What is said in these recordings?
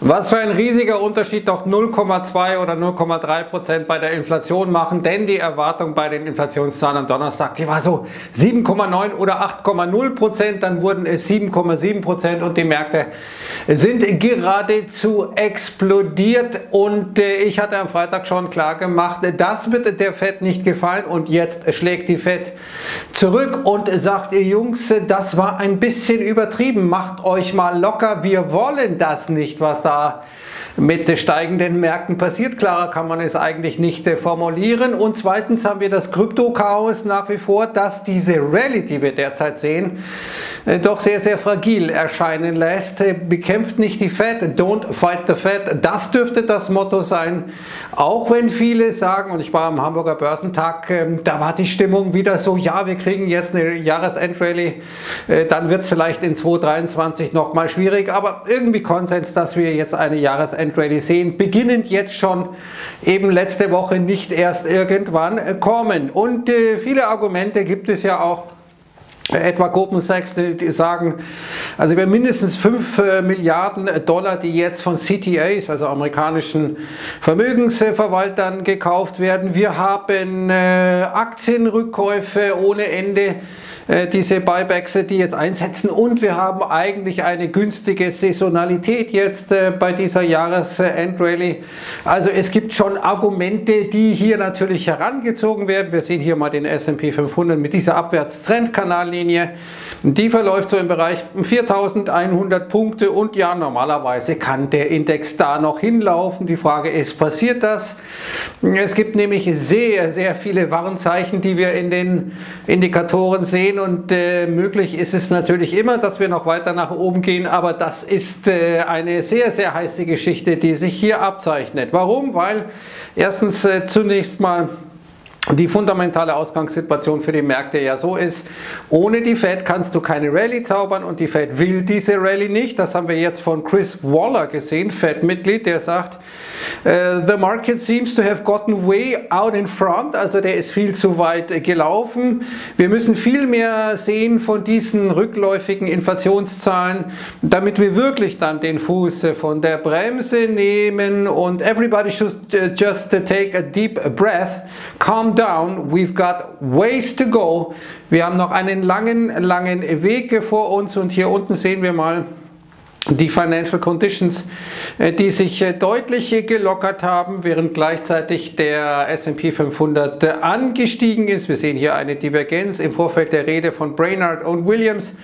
Was für ein riesiger Unterschied doch 0,2 oder 0,3% bei der Inflation machen, denn die Erwartung bei den Inflationszahlen am Donnerstag, die war so 7,9 oder 8,0%, dann wurden es 7,7% und die Märkte sind geradezu explodiert. Und ich hatte am Freitag schon klar gemacht, das wird der Fed nicht gefallen, und jetzt schlägt die Fed zurück und sagt, ihr Jungs, das war ein bisschen übertrieben, macht euch mal locker, wir wollen das nicht, was da mit steigenden Märkten passiert. Klarer kann man es eigentlich nicht formulieren. Und zweitens haben wir das Krypto-Chaos nach wie vor, dass diese Rallye, die wir derzeit sehen, doch sehr, sehr fragil erscheinen lässt. Bekämpft nicht die Fed, don't fight the Fed. Das dürfte das Motto sein. Auch wenn viele sagen, und ich war am Hamburger Börsentag, da war die Stimmung wieder so, ja, wir kriegen jetzt eine Jahresendrally, dann wird es vielleicht in 2023 nochmal schwierig, aber irgendwie Konsens, dass wir jetzt eine Jahresendrallye sehen, beginnend jetzt schon, eben letzte Woche, nicht erst irgendwann kommen. Und viele Argumente gibt es ja auch, etwa Goldman Sachs, die sagen, also wir haben mindestens 5 Milliarden Dollar, die jetzt von CTAs, also amerikanischen Vermögensverwaltern, gekauft werden. Wir haben Aktienrückkäufe ohne Ende, diese Buybacks, die jetzt einsetzen, und wir haben eigentlich eine günstige Saisonalität jetzt bei dieser Jahresendrallye. Also es gibt schon Argumente, die hier natürlich herangezogen werden. Wir sehen hier mal den S&P 500 mit dieser Abwärtstrendkanallinie. Die verläuft so im Bereich 4.100 Punkte und ja, normalerweise kann der Index da noch hinlaufen. Die Frage ist, passiert das? Es gibt nämlich sehr, sehr viele Warnzeichen, die wir in den Indikatoren sehen. Und möglich ist es natürlich immer, dass wir noch weiter nach oben gehen, aber das ist eine sehr, sehr heiße Geschichte, die sich hier abzeichnet. Warum? Weil erstens zunächst mal die fundamentale Ausgangssituation für die Märkte ja so ist, ohne die Fed kannst du keine Rallye zaubern, und die Fed will diese Rallye nicht. Das haben wir jetzt von Chris Waller gesehen, Fed-Mitglied, der sagt, the market seems to have gotten way out in front, also der ist viel zu weit gelaufen. Wir müssen viel mehr sehen von diesen rückläufigen Inflationszahlen, damit wir wirklich dann den Fuß von der Bremse nehmen, und everybody should just take a deep breath, calm down, we've got ways to go. Wir haben noch einen langen, langen Weg vor uns, und hier unten sehen wir mal die Financial Conditions, die sich deutlich gelockert haben, während gleichzeitig der S&P 500 angestiegen ist. Wir sehen hier eine Divergenz im Vorfeld der Rede von Brainard und Williams,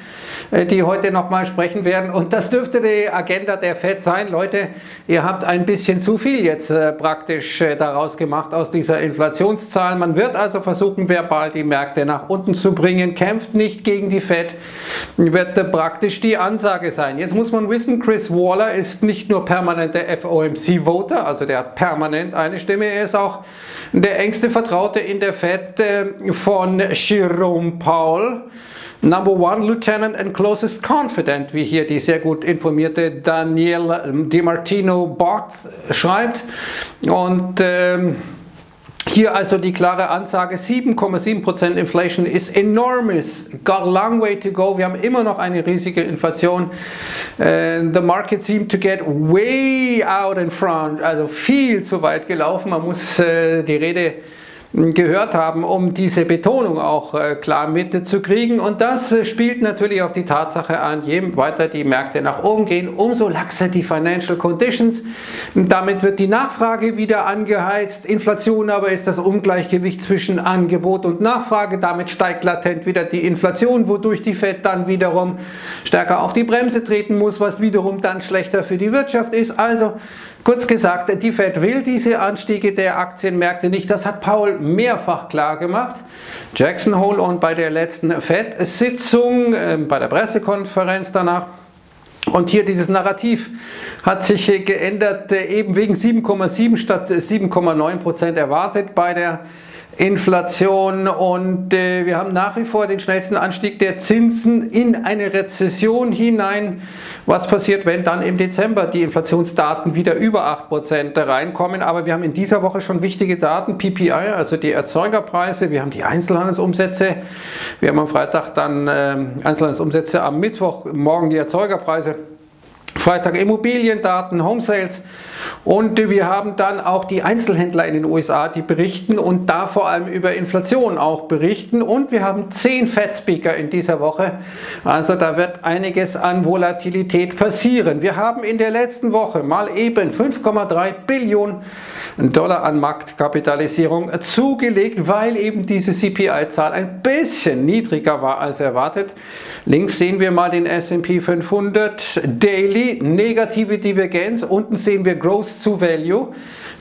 die heute nochmal sprechen werden. Und das dürfte die Agenda der Fed sein. Leute, ihr habt ein bisschen zu viel jetzt praktisch daraus gemacht aus dieser Inflationszahl. Man wird also versuchen, verbal die Märkte nach unten zu bringen. Kämpft nicht gegen die Fed, wird praktisch die Ansage sein. Jetzt muss man wissen, Chris Waller ist nicht nur permanent der FOMC-Voter, also der hat permanent eine Stimme. Er ist auch der engste Vertraute in der Fed von Jerome Powell. Number one Lieutenant and closest confidant, wie hier die sehr gut informierte Danielle DiMartino Barth schreibt. Und hier also die klare Ansage, 7,7% Inflation is enormous, got a long way to go. Wir haben immer noch eine riesige Inflation. The market seemed to get way out in front, also viel zu weit gelaufen. Man muss die Rede gehört haben, um diese Betonung auch klar mitzukriegen. Und das spielt natürlich auf die Tatsache an, je weiter die Märkte nach oben gehen, umso laxer die Financial Conditions. Damit wird die Nachfrage wieder angeheizt. Inflation aber ist das Ungleichgewicht zwischen Angebot und Nachfrage. Damit steigt latent wieder die Inflation, wodurch die Fed dann wiederum stärker auf die Bremse treten muss, was wiederum dann schlechter für die Wirtschaft ist. Also kurz gesagt, die Fed will diese Anstiege der Aktienmärkte nicht. Das hat Powell mehrfach klar gemacht. Jackson Hole und bei der letzten Fed-Sitzung, bei der Pressekonferenz danach. Und hier dieses Narrativ hat sich geändert, eben wegen 7,7 statt 7,9% erwartet bei der Inflation. Und wir haben nach wie vor den schnellsten Anstieg der Zinsen in eine Rezession hinein. Was passiert, wenn dann im Dezember die Inflationsdaten wieder über 8% reinkommen? Aber wir haben in dieser Woche schon wichtige Daten, PPI, also die Erzeugerpreise, wir haben die Einzelhandelsumsätze, wir haben am Freitag dann Einzelhandelsumsätze, am Mittwoch morgen die Erzeugerpreise. Freitag Immobiliendaten, Home Sales, und wir haben dann auch die Einzelhändler in den USA, die berichten und da vor allem über Inflation auch berichten, und wir haben 10 Fed-Speaker in dieser Woche, also da wird einiges an Volatilität passieren. Wir haben in der letzten Woche mal eben 5,3 Billionen Dollar an Marktkapitalisierung zugelegt, weil eben diese CPI-Zahl ein bisschen niedriger war als erwartet. Links sehen wir mal den S&P 500 Daily, negative Divergenz, unten sehen wir Growth to Value.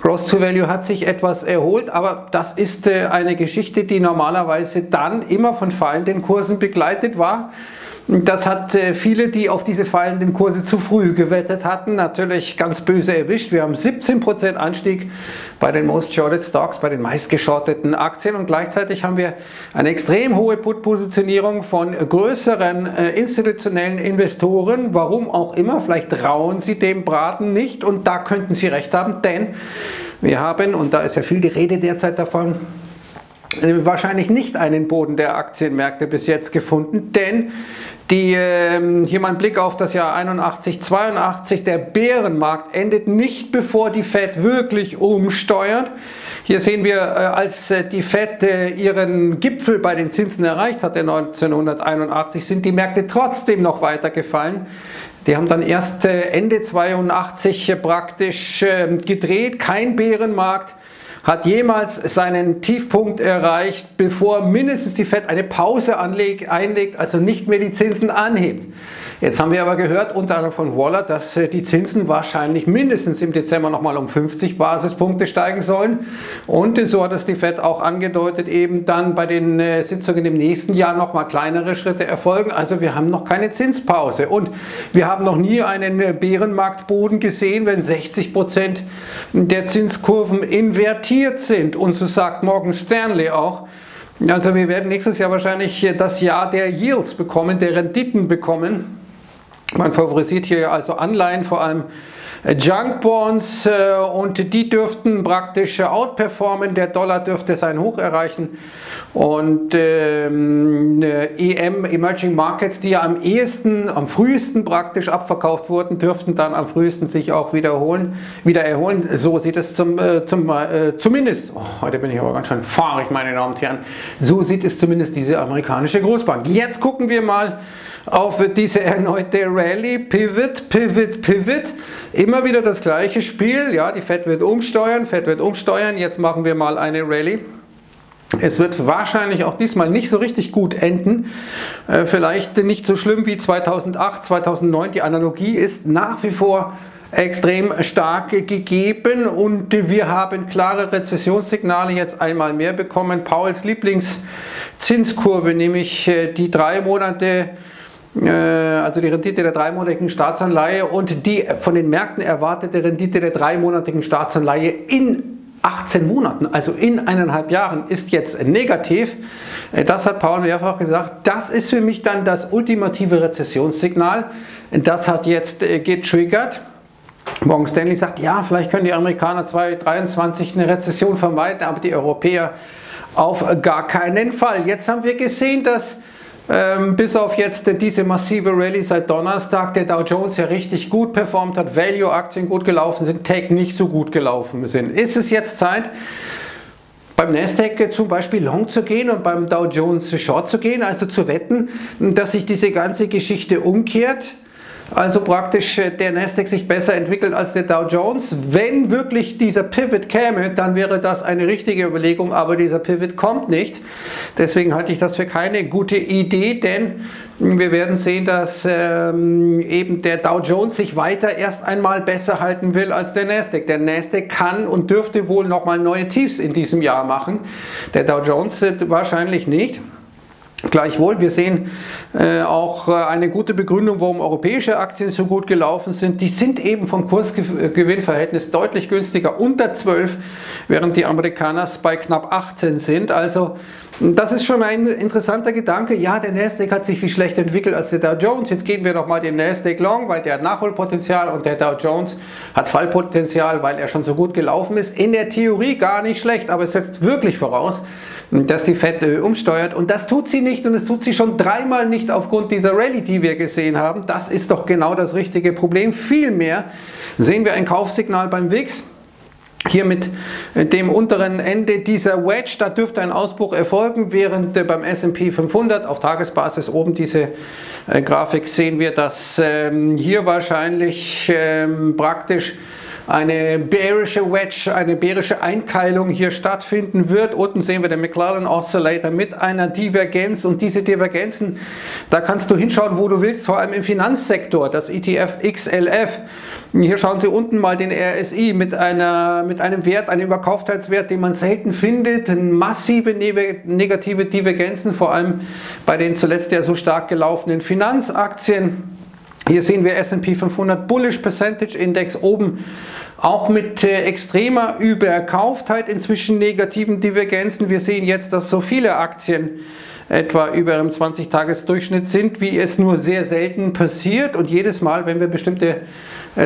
Growth to Value hat sich etwas erholt, aber das ist eine Geschichte, die normalerweise dann immer von fallenden Kursen begleitet war. Das hat viele, die auf diese fallenden Kurse zu früh gewettet hatten, natürlich ganz böse erwischt. Wir haben 17% Anstieg bei den Most Shorted Stocks, bei den meistgeschorteten Aktien, und gleichzeitig haben wir eine extrem hohe Put-Positionierung von größeren institutionellen Investoren. Warum auch immer, vielleicht trauen sie dem Braten nicht, und da könnten sie recht haben, denn wir haben, und da ist ja viel die Rede derzeit davon, wahrscheinlich nicht einen Boden der Aktienmärkte bis jetzt gefunden, denn hier mal ein Blick auf das Jahr 81/82, der Bärenmarkt endet nicht, bevor die Fed wirklich umsteuert. Hier sehen wir, als die Fed ihren Gipfel bei den Zinsen erreicht hatte 1981, sind die Märkte trotzdem noch weiter gefallen. Die haben dann erst Ende 82 praktisch gedreht, kein Bärenmarkt hat jemals seinen Tiefpunkt erreicht, bevor mindestens die Fed eine Pause einlegt, also nicht mehr die Zinsen anhebt. Jetzt haben wir aber gehört, unter anderem von Waller, dass die Zinsen wahrscheinlich mindestens im Dezember nochmal um 50 Basispunkte steigen sollen. Und so hat es die Fed auch angedeutet, eben dann bei den Sitzungen im nächsten Jahr nochmal kleinere Schritte erfolgen. Also wir haben noch keine Zinspause. Und wir haben noch nie einen Bärenmarktboden gesehen, wenn 60% der Zinskurven invertiert sind, und so sagt Morgan Stanley auch. Also wir werden nächstes Jahr wahrscheinlich das Jahr der Yields bekommen, der Renditen bekommen. Man favorisiert hier also Anleihen, vor allem Junk Bonds, und die dürften praktisch outperformen. Der Dollar dürfte sein Hoch erreichen, und EM, Emerging Markets, die ja am frühesten praktisch abverkauft wurden, dürften dann am frühesten sich auch wieder erholen. So sieht es zumindest, heute bin ich aber ganz schön fahrig, meine Damen und Herren, so sieht es zumindest diese amerikanische Großbank. Jetzt gucken wir mal auf diese erneute Rallye, Pivot, Pivot, Pivot, immer wieder das gleiche Spiel, ja, die Fed wird umsteuern, jetzt machen wir mal eine Rallye. Es wird wahrscheinlich auch diesmal nicht so richtig gut enden, vielleicht nicht so schlimm wie 2008, 2009, die Analogie ist nach wie vor extrem stark gegeben, und wir haben klare Rezessionssignale jetzt einmal mehr bekommen. Powells Lieblingszinskurve, nämlich die 3 Monate, also die Rendite der 3-monatigen Staatsanleihe und die von den Märkten erwartete Rendite der 3-monatigen Staatsanleihe in 18 Monaten, also in 1,5 Jahren, ist jetzt negativ. Das hat Powell mehrfach gesagt. Das ist für mich dann das ultimative Rezessionssignal. Das hat jetzt getriggert. Morgan Stanley sagt, ja, vielleicht können die Amerikaner 2023 eine Rezession vermeiden, aber die Europäer auf gar keinen Fall. Jetzt haben wir gesehen, dass bis auf jetzt diese massive Rallye seit Donnerstag der Dow Jones ja richtig gut performt hat, Value-Aktien gut gelaufen sind, Tech nicht so gut gelaufen sind. Ist es jetzt Zeit, beim Nasdaq zum Beispiel long zu gehen und beim Dow Jones short zu gehen, also zu wetten, dass sich diese ganze Geschichte umkehrt? Also praktisch der Nasdaq sich besser entwickelt als der Dow Jones. Wenn wirklich dieser Pivot käme, dann wäre das eine richtige Überlegung, aber dieser Pivot kommt nicht. Deswegen halte ich das für keine gute Idee, denn wir werden sehen, dass eben der Dow Jones sich weiter erst einmal besser halten will als der Nasdaq. Der Nasdaq kann und dürfte wohl nochmal neue Tiefs in diesem Jahr machen. Der Dow Jones wahrscheinlich nicht. Gleichwohl, wir sehen auch eine gute Begründung, warum europäische Aktien so gut gelaufen sind. Die sind eben vom Kursgewinnverhältnis deutlich günstiger, unter 12, während die Amerikaner bei knapp 18 sind. Also das ist schon ein interessanter Gedanke. Ja, der Nasdaq hat sich viel schlechter entwickelt als der Dow Jones. Jetzt gehen wir doch mal den Nasdaq long, weil der hat Nachholpotenzial, und der Dow Jones hat Fallpotenzial, weil er schon so gut gelaufen ist. In der Theorie gar nicht schlecht, aber es setzt wirklich voraus, dass die Fed umsteuert, und das tut sie nicht, und es tut sie schon dreimal nicht aufgrund dieser Rallye, die wir gesehen haben. Das ist doch genau das richtige Problem. Vielmehr sehen wir ein Kaufsignal beim WIX. Hier mit dem unteren Ende dieser Wedge, da dürfte ein Ausbruch erfolgen, während beim S&P 500 auf Tagesbasis oben diese Grafik sehen wir, dass hier wahrscheinlich praktisch eine bärische Wedge, eine bärische Einkeilung hier stattfinden wird. Unten sehen wir den McLaren Oscillator mit einer Divergenz, und diese Divergenzen, da kannst du hinschauen, wo du willst, vor allem im Finanzsektor, das ETF XLF. Hier schauen Sie unten mal den RSI mit einem Wert, einem Überkauftheitswert, den man selten findet. Massive negative Divergenzen, vor allem bei den zuletzt ja so stark gelaufenen Finanzaktien. Hier sehen wir S&P 500 Bullish Percentage Index oben, auch mit extremer Überkauftheit, inzwischen negativen Divergenzen. Wir sehen jetzt, dass so viele Aktien etwa über dem 20-Tages-Durchschnitt sind, wie es nur sehr selten passiert. Und jedes Mal, wenn wir bestimmte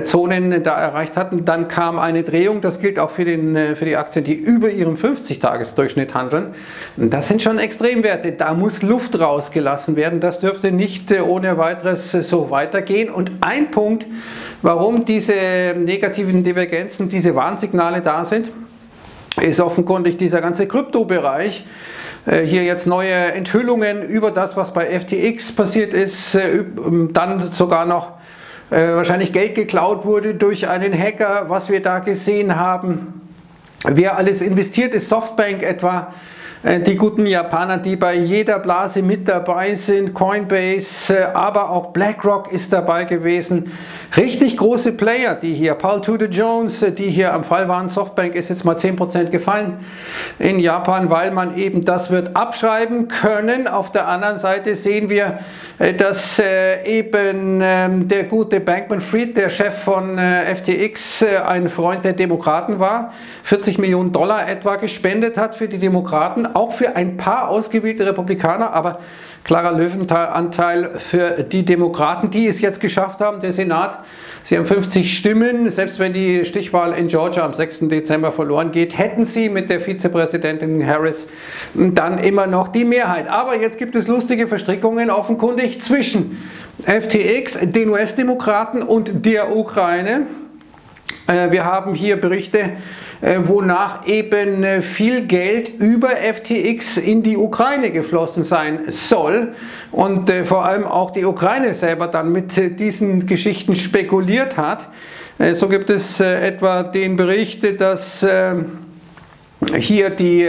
Zonen da erreicht hatten, dann kam eine Drehung. Das gilt auch für die Aktien, die über ihrem 50-Tages-Durchschnitt handeln. Das sind schon Extremwerte. Da muss Luft rausgelassen werden. Das dürfte nicht ohne weiteres so weitergehen. Und ein Punkt, warum diese negativen Divergenzen, diese Warnsignale da sind, ist offenkundig dieser ganze Kryptobereich. Hier jetzt neue Enthüllungen über das, was bei FTX passiert ist, dann sogar noch wahrscheinlich Geld geklaut wurde durch einen Hacker, was wir da gesehen haben. Wer alles investiert ist, Softbank etwa, die guten Japaner, die bei jeder Blase mit dabei sind, Coinbase, aber auch BlackRock ist dabei gewesen. Richtig große Player, die hier, Paul Tudor Jones, die hier am Fall waren. Softbank ist jetzt mal 10% gefallen in Japan, weil man eben das wird abschreiben können. Auf der anderen Seite sehen wir, dass eben der gute Bankman Fried, der Chef von FTX, ein Freund der Demokraten war, 40 Millionen Dollar etwa gespendet hat für die Demokraten, auch für ein paar ausgewählte Republikaner, aber klarer Löwenanteil für die Demokraten, die es jetzt geschafft haben, der Senat. Sie haben 50 Stimmen, selbst wenn die Stichwahl in Georgia am 6. Dezember verloren geht, hätten sie mit der Vizepräsidentin Harris dann immer noch die Mehrheit. Aber jetzt gibt es lustige Verstrickungen offenkundig zwischen FTX, den US-Demokraten und der Ukraine. Wir haben hier Berichte, wonach eben viel Geld über FTX in die Ukraine geflossen sein soll, und vor allem auch die Ukraine selber dann mit diesen Geschichten spekuliert hat. So gibt es etwa den Bericht, dass hier die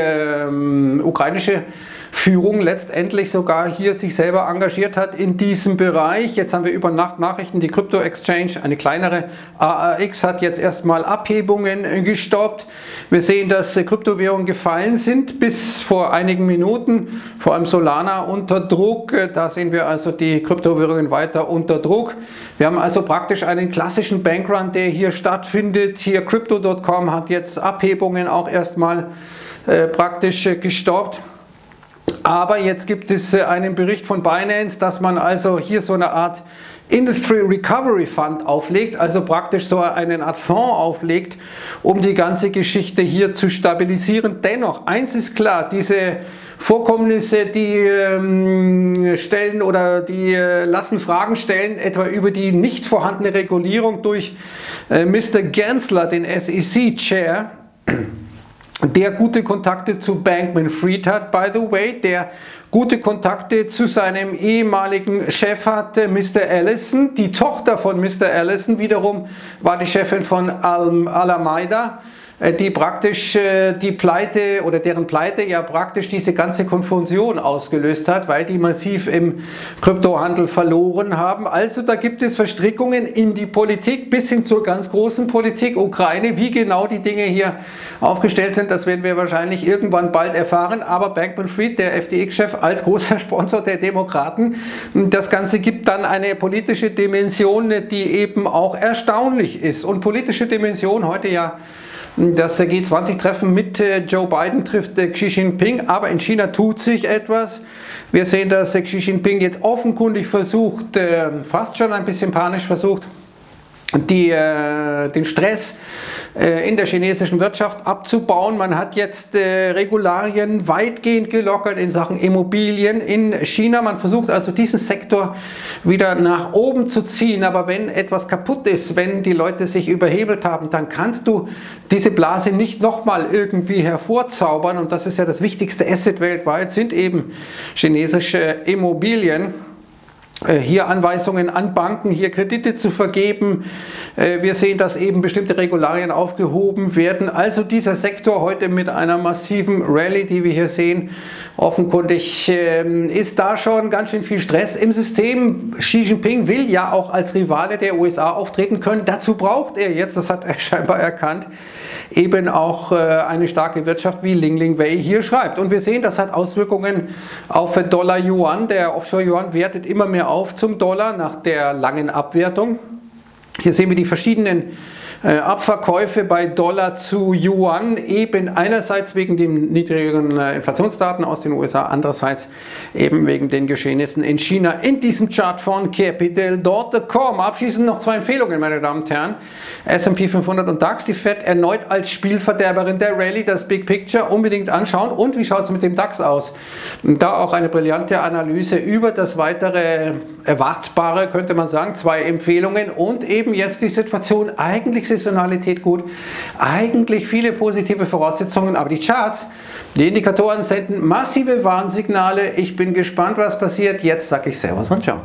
ukrainische Führung letztendlich sogar hier sich selber engagiert hat in diesem Bereich. Jetzt haben wir über Nacht Nachrichten, die Crypto Exchange, eine kleinere AAX, hat jetzt erstmal Abhebungen gestoppt. Wir sehen, dass Kryptowährungen gefallen sind bis vor einigen Minuten, vor allem Solana unter Druck. Da sehen wir also die Kryptowährungen weiter unter Druck. Wir haben also praktisch einen klassischen Bankrun, der hier stattfindet. Hier Crypto.com hat jetzt Abhebungen auch erstmal praktisch gestoppt. Aber jetzt gibt es einen Bericht von Binance, dass man also hier so eine Art Industry Recovery Fund auflegt, also praktisch so eine Art Fonds auflegt, um die ganze Geschichte hier zu stabilisieren. Dennoch, eins ist klar, diese Vorkommnisse, die stellen oder die lassen Fragen stellen, etwa über die nicht vorhandene Regulierung durch Mr. Gensler, den SEC Chair, der gute Kontakte zu Bankman Fried hat, by the way, der gute Kontakte zu seinem ehemaligen Chef hatte, Mr. Allison. Die Tochter von Mr. Allison wiederum war die Chefin von Alameda, die praktisch die Pleite oder deren Pleite ja praktisch diese ganze Konfusion ausgelöst hat, weil die massiv im Kryptohandel verloren haben. Also da gibt es Verstrickungen in die Politik bis hin zur ganz großen Politik Ukraine. Wie genau die Dinge hier aufgestellt sind, das werden wir wahrscheinlich irgendwann bald erfahren. Aber Bankman Fried, der FTX-Chef, als großer Sponsor der Demokraten, das Ganze gibt dann eine politische Dimension, die eben auch erstaunlich ist. Und politische Dimension heute ja. Das G20-Treffen mit Joe Biden trifft Xi Jinping, aber in China tut sich etwas. Wir sehen, dass Xi Jinping jetzt offenkundig versucht, fast schon ein bisschen panisch versucht, den Stress in der chinesischen Wirtschaft abzubauen. Man hat jetzt Regularien weitgehend gelockert in Sachen Immobilien in China. Man versucht also diesen Sektor wieder nach oben zu ziehen. Aber wenn etwas kaputt ist, wenn die Leute sich überhebelt haben, dann kannst du diese Blase nicht nochmal irgendwie hervorzaubern. Und das ist ja das wichtigste Asset weltweit, sind eben chinesische Immobilien. Hier Anweisungen an Banken, hier Kredite zu vergeben. Wir sehen, dass eben bestimmte Regularien aufgehoben werden. Also dieser Sektor heute mit einer massiven Rallye, die wir hier sehen. Offenkundig ist da schon ganz schön viel Stress im System. Xi Jinping will ja auch als Rivale der USA auftreten können. Dazu braucht er jetzt, das hat er scheinbar erkannt, eben auch eine starke Wirtschaft, wie Lingling Wei hier schreibt. Und wir sehen, das hat Auswirkungen auf Dollar-Yuan. Der Offshore-Yuan wertet immer mehr auf zum Dollar nach der langen Abwertung. Hier sehen wir die verschiedenen Abverkäufe bei Dollar zu Yuan, eben einerseits wegen den niedrigeren Inflationsdaten aus den USA, andererseits eben wegen den Geschehnissen in China in diesem Chart von Capital.com. Abschließend noch zwei Empfehlungen, meine Damen und Herren. S&P 500 und DAX, die Fed erneut als Spielverderberin der Rallye, das Big Picture unbedingt anschauen. Und wie schaut es mit dem DAX aus? Da auch eine brillante Analyse über das weitere Erwartbare, könnte man sagen, zwei Empfehlungen und eben jetzt die Situation eigentlich Saisonalität gut, eigentlich viele positive Voraussetzungen, aber die Charts, die Indikatoren senden massive Warnsignale. Ich bin gespannt, was passiert. Jetzt sage ich Servus und ciao.